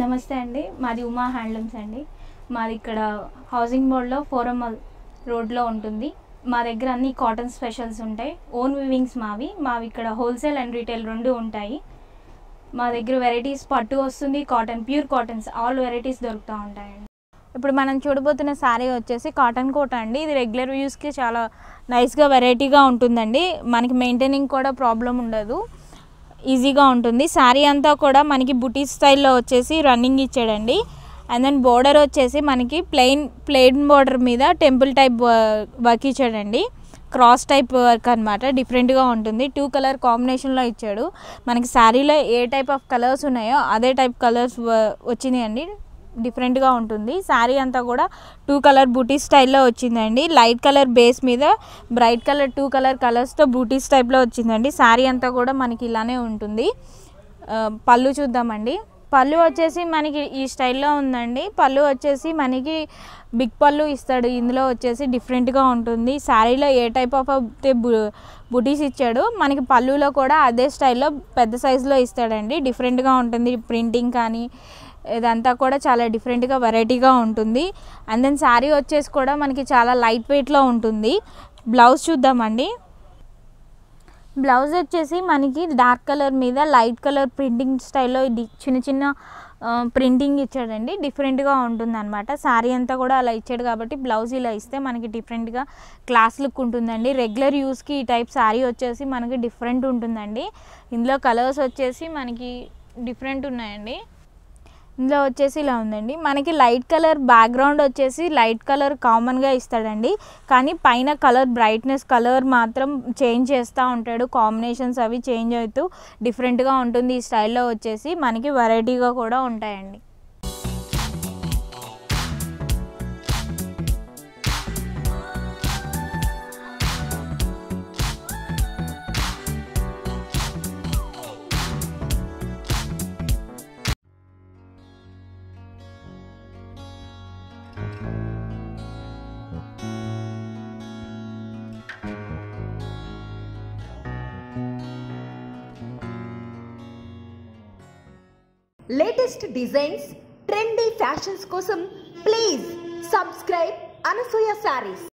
నమస్తే అండి, మాది ఉమా హ్యాండ్లమ్స్ అండి. మాది ఇక్కడ హౌసింగ్ బోర్డ్లో ఫోరం రోడ్లో ఉంటుంది. మా దగ్గర అన్ని కాటన్ స్పెషల్స్ ఉంటాయి. ఓన్ వివింగ్స్ మావి ఇక్కడ హోల్సేల్ అండ్ రీటైల్ రెండు ఉంటాయి. మా దగ్గర వెరైటీస్ పట్టు వస్తుంది, cotton, pure cottons all varieties దొరుకుతూ ఉంటాయండి. ఇప్పుడు మనం చూడబోతున్న శారీ వచ్చేసి కాటన్ కోట్ అండి. ఇది రెగ్యులర్ యూస్కి చాలా నైస్గా వెరైటీగా ఉంటుందండి. మనకి మెయింటైనింగ్ కూడా ప్రాబ్లం ఉండదు, ఈజీగా ఉంటుంది. శారీ అంతా కూడా మనకి బుటీ స్టైల్లో వచ్చేసి రన్నింగ్ ఇచ్చాడండి. అండ్ దెన్ బోర్డర్ వచ్చేసి మనకి ప్లెయిన్ బోర్డర్ మీద టెంపుల్ టైప్ వర్క్ ఇచ్చాడండి. క్రాస్ టైప్ వర్క్ అనమాట, డిఫరెంట్గా ఉంటుంది. 2 కలర్ కాంబినేషన్లో ఇచ్చాడు. మనకి శారీలో ఏ టైప్ ఆఫ్ కలర్స్ ఉన్నాయో అదే టైప్ కలర్స్ వచ్చినాయండి, డిఫరెంట్గా ఉంటుంది. శారీ అంతా కూడా 2 కలర్ బూటీ స్టైల్లో వచ్చిందండి. లైట్ కలర్ బేస్ మీద బ్రైట్ కలర్ 2 కలర్ కలర్స్తో బూటీస్ టైప్లో వచ్చిందండి. శారీ అంతా కూడా మనకి ఇలానే ఉంటుంది. పళ్ళు చూద్దామండి. పళ్ళు వచ్చేసి మనకి ఈ స్టైల్లో ఉందండి. పళ్ళు వచ్చేసి మనకి బిగ్ పళ్ళు ఇస్తాడు. ఇందులో వచ్చేసి డిఫరెంట్గా ఉంటుంది. శారీలో ఏ టైప్ ఆఫ్ బుటీస్ ఇచ్చాడు, మనకి పళ్ళులో కూడా అదే స్టైల్లో పెద్ద సైజులో ఇస్తాడండి. డిఫరెంట్గా ఉంటుంది, ప్రింటింగ్ కానీ ఇదంతా కూడా చాలా డిఫరెంట్గా వెరైటీగా ఉంటుంది. అండ్ దెన్ శారీ వచ్చేసి కూడా మనకి చాలా లైట్ వెయిట్లో ఉంటుంది. బ్లౌజ్ చూద్దామండి. బ్లౌజ్ వచ్చేసి మనకి డార్క్ కలర్ మీద లైట్ కలర్ ప్రింటింగ్ స్టైల్లో చిన్న చిన్న ప్రింటింగ్ ఇచ్చాడండి. డిఫరెంట్గా ఉంటుంది అనమాట. శారీ అంతా కూడా అలా ఇచ్చాడు కాబట్టి బ్లౌజ్ ఇలా ఇస్తే మనకి డిఫరెంట్గా క్లాస్ లుక్ ఉంటుందండి. రెగ్యులర్ యూస్కి ఈ టైప్ శారీ వచ్చేసి మనకి డిఫరెంట్ ఉంటుందండి. ఇందులో కలర్స్ వచ్చేసి మనకి డిఫరెంట్ ఉన్నాయండి. ఇందులో వచ్చేసి ఇలా ఉందండి. మనకి లైట్ కలర్ బ్యాక్గ్రౌండ్ వచ్చేసి లైట్ కలర్ కామన్గా ఇస్తాడండి, కానీ పైన కలర్ బ్రైట్నెస్ కలర్ మాత్రం చేంజ్ చేస్తూ ఉంటాడు. కాంబినేషన్స్ అవి చేంజ్ అవుతూ డిఫరెంట్గా ఉంటుంది. ఈ స్టైల్లో వచ్చేసి మనకి వెరైటీగా కూడా ఉంటాయండి. లేటెస్ట్ డిజైన్స్, ట్రెండీ ఫ్యాషన్స్ కోసం ప్లీజ్ సబ్స్క్రైబ్ అనసూయ సారీస్.